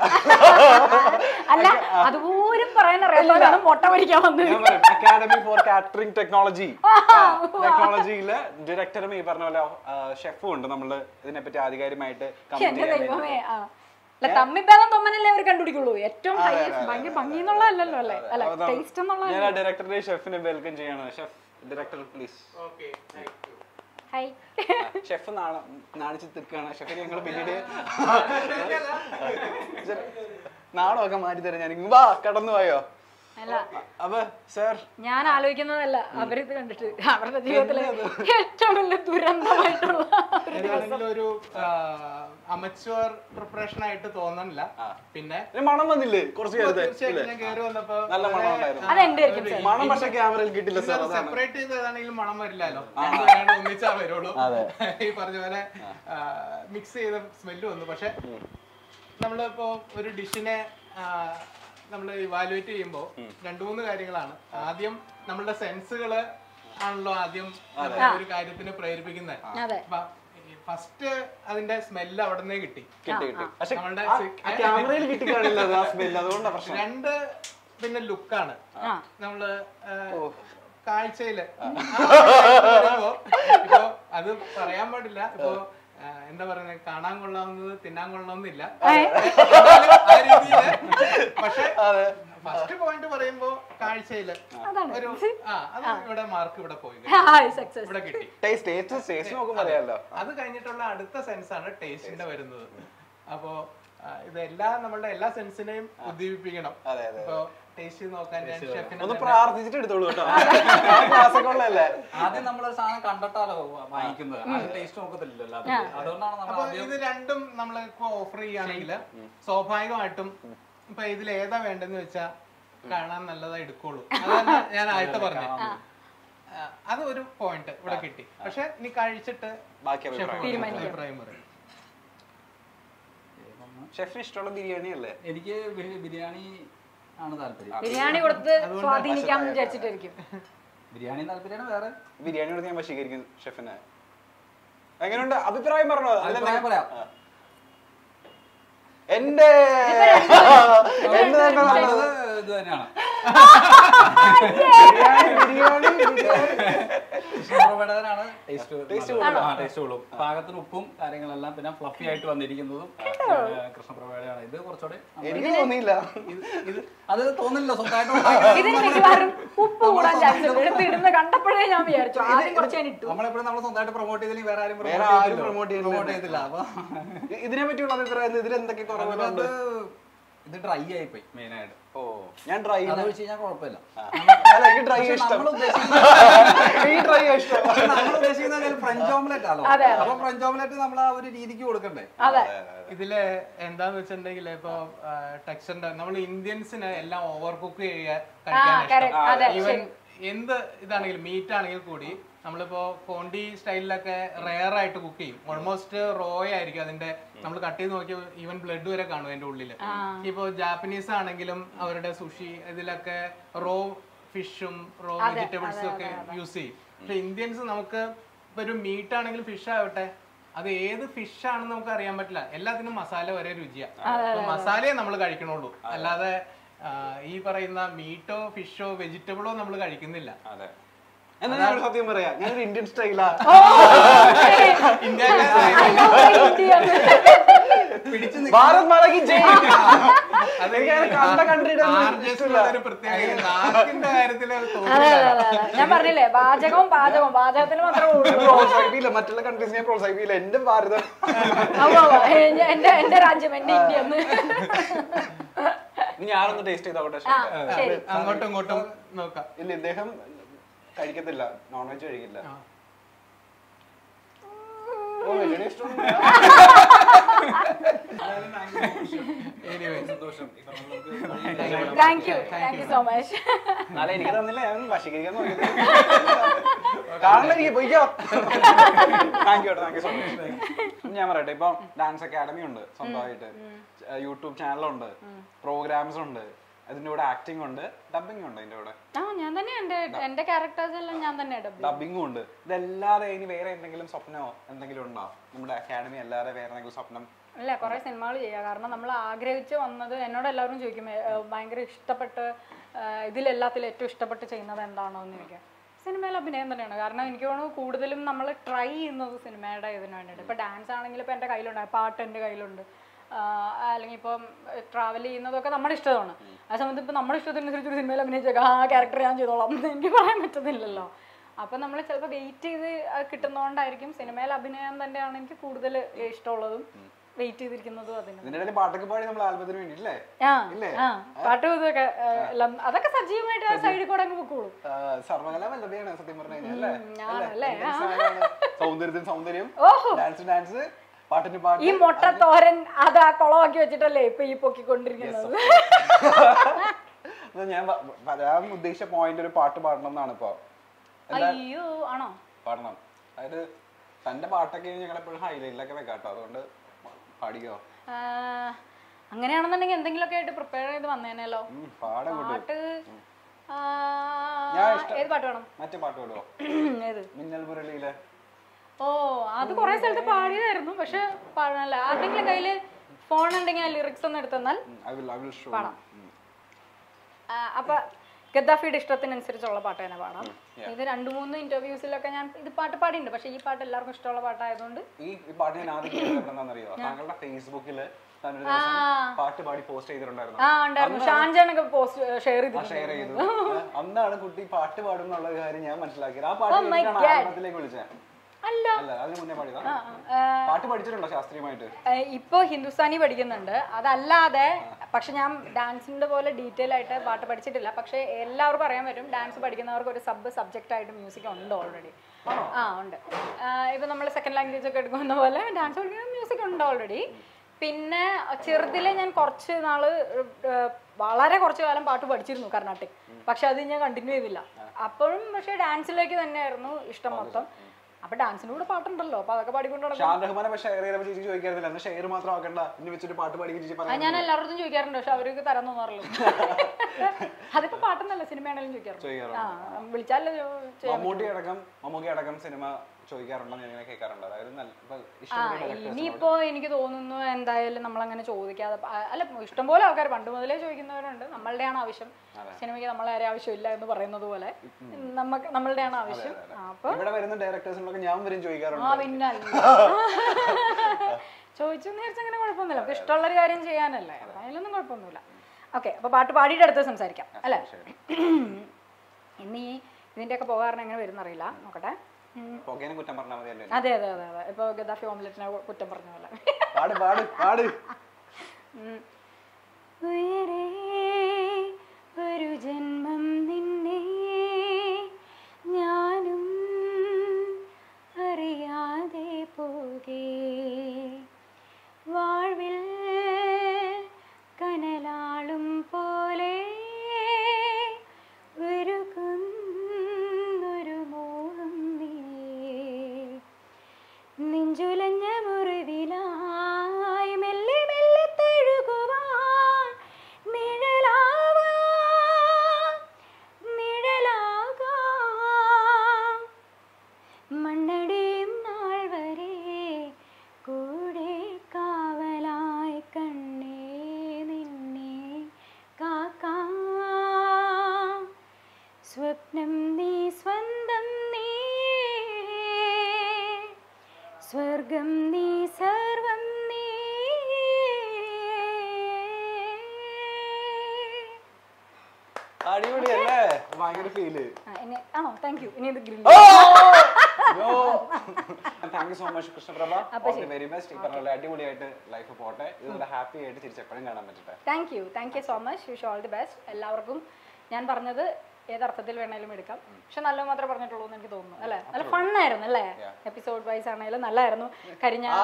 Allah, the wood in Parana Rella, whatever Academy for Catering Technology. Technology, Director May Parnola, Chef Fund, Namla, the Nepita, might come. Let's make a little bit of a taste. Director, chef, director, please. Okay, thank you. Hi. Chef, I am Chef, I am a I sir. I am I We evaluate the senses. We the first, smell of negative. We look at the camera. In the Kanangolam, Tinangolam, I first point of a rainbow, can't say that. Ah, I mark with a point. Success. Taste, taste, taste, no other kind of the sense and taste in the Vedano. The La sense name would be big enough. Taste no kind of chef in the Prah visited the Luta. Other numbers are conductor. Taste over the Lada. I don't know. Random number free and illa. So I go at them by the leather and which are Kanan and Lada Kulu. And I thought other point, what a kitty. A chef Nikai Chitter, Bakari primary. Chef is told biryani. Biryani. Biryani would the Swatini come jet it again. Biryani Alpina, Biryani with the Mashigin Chefina. I can under Abu Primer. End the other tone is I overcook it. Even in the meat and goody, Namlapo Pondi style like a rare right to cookie. Almost raw area than the Namlakatino, even blood to a convent. People Japanese and Angilum, our sushi, like a raw fish, raw vegetables you see. The Indians Namaka, but meat and fish out. That's why fish is not a masala. We masala. Meat, fish, vegetable. And then I have the Indian style. Oh! Indian style. I I don't know what to do. Oh, I don't know what to do. Anyway, thank you. Thank you so much. I don't know what to do. Thank you. Thank you so much. I have a dance academy, a YouTube channel, programs. I have acting and dubbing. I have a character and dubbing. I have a academy. I have a traveling in the Kamaristone. As some of the Namaristone character and you don't think you are met in the law. അപ്പോൾ നമ്മൾ ചിലപ്പോൾ wait ചെയ്ത് കിട്ടുന്നതുകൊണ്ടായിരിക്കും സിനിമയിൽ അഭിനയം തന്നെയാണ് എനിക്ക് കൂടുതൽ ഇഷ്ടമുള്ളതും wait ചെയ്തിരിക്കുന്നതും. അതിന് പാട്ടൊക്കെ പാടി നമ്മൾ ആൽബത്തിന് വേണ്ടിയില്ലേ? ആ ആ പാട്ട് ഇതൊക്കെ എല്ലാം അതൊക്കെ സജീവമായിട്ട് ആ സൈഡിൽ കൂടെ അങ്ങ് പൊക്കോളും. സർവകല വല്ലഭയാണ് സത്യം പറഞ്ഞു കഴിഞ്ഞാൽ ഞാനല്ലേ. സൗന്ദര്യത്തിന് സൗന്ദര്യം, ഡാൻസ് ഡാൻസ്, പാട്ടിന് പാട്ട്. ഈ മൊട്ട തോരൻ അത് ആ കുളമാക്കി വെച്ചിട്ടല്ലേ ഇപ്പൊ ഈ പൊക്കിക്കൊണ്ടിരിക്കുന്നത്. ഞാൻ വരാൻ ഉദ്ദേശിച്ച പോയിന്റ് ഒരു പാട്ട് പാടണം എന്നാണ്. ഇപ്പൊ അയ്യോ ആണോ പാടണം. അതായത് തന്റെ പാട്ടൊക്കെ ഞങ്ങൾ എപ്പോഴും ഹൈലൈറ്റിലൊക്കെ വെക്കാട്ടോ. അതുകൊണ്ട് പാടിക്കോ. അങ്ങനെയാണെന്നുണ്ടെങ്കിൽ എന്തെങ്കിലുമൊക്കെ ആയിട്ട് പ്രിപ്പയർ ചെയ്ത് വന്നേനല്ലോ. പാട്ട് ഏത് പാട്ട് വേണം? മറ്റേ പാട്ട് പാടുവോ? ഏത്? മിന്നൽ മുരളിയിലെ. ഓ അത് കൊറേ സ്ഥലത്ത് പാടിയതായിരുന്നു. പക്ഷെ പാടാനല്ല. ആർക്കെങ്കിലും കയ്യില് ഫോൺ ഉണ്ടെങ്കിൽ ആ ലിറിക്സ് ഒന്ന് എടുത്തു തന്നാൽ പാടാം. അപ്പൊ ഗദ്ദാഫിയുടെ ഇഷ്ടത്തിനനുസരിച്ചുള്ള പാട്ട് തന്നെ പാടാം. ഇത് രണ്ടു മൂന്ന് ഇന്റർവ്യൂസിലൊക്കെ ഞാൻ ഇത് പാട്ട് പാടിയിട്ടുണ്ട്. പക്ഷെ ഈ പാട്ട് എല്ലാവർക്കും ഇഷ്ടമുള്ള പാട്ടായതുകൊണ്ട് ഈ പാട്ട് ഞാൻ ആദ്യം ഫേസ്ബുക്കില് പാട്ട് പാടി പോസ്റ്റ് ചെയ്തിട്ടുണ്ടായിരുന്നു. ഷാൻജാനൊക്കെ പോസ്റ്റ് ഷെയർ ചെയ്തു. അന്നാണ് കുട്ടി പാട്ട് പാടുന്നുള്ള കാര്യം ഞാൻ മനസ്സിലാക്കിയത്. ആ പാട്ടിലേക്ക് വിളിച്ചത് അല്ല, പാട്ട് പഠിച്ചിട്ടുണ്ടോ ശാസ്ത്രീയമായിട്ട്? ഇപ്പൊ ഹിന്ദുസ്ഥാനി പഠിക്കുന്നുണ്ട്. അതല്ലാതെ പക്ഷെ ഞാൻ ഡാൻസിന്റെ പോലെ ഡീറ്റെയിൽ ആയിട്ട് പാട്ട് പഠിച്ചിട്ടില്ല. പക്ഷെ എല്ലാവർക്കും അറിയാൻ പറ്റും ഡാൻസ് പഠിക്കുന്നവർക്ക് ഒരു സബ് സബ്ജക്റ്റ് ആയിട്ട് മ്യൂസിക് ഉണ്ട് ഓൾറെഡി. ആ ഉണ്ട്. ഇപ്പൊ നമ്മൾ സെക്കൻഡ് ലാംഗ്വേജ് ഒക്കെ എടുക്കുന്ന പോലെ ഡാൻസ് പഠിക്കുന്ന മ്യൂസിക് ഉണ്ട് ഓൾറെഡി. പിന്നെ ചെറുതിലെ ഞാൻ കുറച്ച് നാള് വളരെ കുറച്ചു കാലം പാട്ട് പഠിച്ചിരുന്നു കർണാട്ടിക്. പക്ഷെ അത് ഞാൻ കണ്ടിന്യൂ ചെയ്തില്ല അപ്പോഴും. പക്ഷെ ഡാൻസിലേക്ക് തന്നെയായിരുന്നു ഇഷ്ടം മൊത്തം. അപ്പൊ ഡാൻസിന്റെ കൂടെ പാട്ടുണ്ടല്ലോ, അപ്പൊ അതൊക്കെ പാടിക്കൊണ്ടാണ്. ഞാൻ എല്ലാവരോടും ചോദിക്കാറുണ്ട്, പക്ഷെ അവർക്ക് തരാൻ തോന്നാറില്ല. അതിപ്പോ പാട്ടെന്നല്ല, സിനിമയാണെങ്കിലും ചോദിക്കാറുണ്ട്. വിളിച്ചാലും ഇനിയിപ്പോ എനിക്ക് തോന്നുന്നു എന്തായാലും നമ്മളങ്ങനെ ചോദിക്കാതെ അല്ല. ഇഷ്ടംപോലെ ആൾക്കാർ പണ്ട് മുതലേ ചോദിക്കുന്നവരുണ്ട്. നമ്മളുടെയാണ് ആവശ്യം സിനിമയ്ക്ക്, നമ്മളെ ആവശ്യമില്ല എന്ന് പറയുന്നത് പോലെ നമുക്ക് നമ്മളുടെയാണ് ആവശ്യം. അപ്പൊ ചോദിച്ചു അങ്ങനെ കുഴപ്പമൊന്നുമില്ല. നമുക്ക് ഇഷ്ടമുള്ള ഒരു കാര്യം ചെയ്യാനല്ലേ, അതിലൊന്നും കുഴപ്പമൊന്നുമില്ല. ഓക്കെ, അപ്പൊ പാട്ട് പാടിയിട്ട് അടുത്ത് സംസാരിക്കാം അല്ലേ. ഇനി ഇതിന്റെയൊക്കെ പോകാറുണ്ട്, എങ്ങനെ വരും എന്നറിയില്ല, നോക്കട്ടെ. അതെ അതെ അതെ അതെ ഇപ്പൊ ഗദ്ദാഫി ഓംലെറ്റിനെ കുറ്റം പറഞ്ഞ പോലെ. ഒരു ജന്മം നിന്നെ ഞാനും അറിയാതെ പോകേ, വാഴ്വിൽ കനലാളും പോലെ ഉരുകുന്നൊരു മോഹം നീ, നെഞ്ചുലഞ്ഞ മുറിവിലായി മെല്ലെ മെല്ലെ തഴുകുവാൻ നിഴലാവാം നിഴലാകാം, മണ്ണടി സ്വപ്നം നീ സ്വന്തം നീ സ്വർഗം നീ സർവം നീ. അടിപൊളിയല്ലേ? ഭയങ്കര ഫീല്. ആണോ? Thank you. ഇനി ഇത് grill. Thank you so much Krishnaprabha. All the very best. ഇപ്പറല്ല അടിപൊളിയായിട്ട് ലൈഫ് പോട്ടെ. ഇതുപോലെ ഹാപ്പി ആയിട്ട് തിരിച്ചെപ്പോഴും കാണാൻ പറ്റട്ടെ. Thank you. Thank you so much. Wish all the best. എല്ലാവർക്കും ഞാൻ പറഞ്ഞത് ഏതർത്ഥത്തിൽ വേണേലും എടുക്കാം, പക്ഷെ നല്ലത് മാത്രമേ പറഞ്ഞിട്ടുള്ളൂ എന്ന് എനിക്ക് തോന്നുന്നു. അല്ലെ, നല്ല ഫണ്ണായിരുന്നു അല്ലേ? എപ്പിസോഡ് വൈസ് ആണെങ്കിലും നല്ലായിരുന്നു. കരിഞ്ഞ അതാ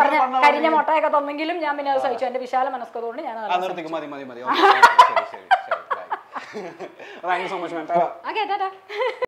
പറഞ്ഞ കരിഞ്ഞ മുട്ടയൊക്കെ തന്നെങ്കിലും ഞാൻ പിന്നെ അത് സഹിച്ചു. എന്റെ വിശാല മനസ്കത കൊണ്ട് ഞാൻ ഓക്കെ.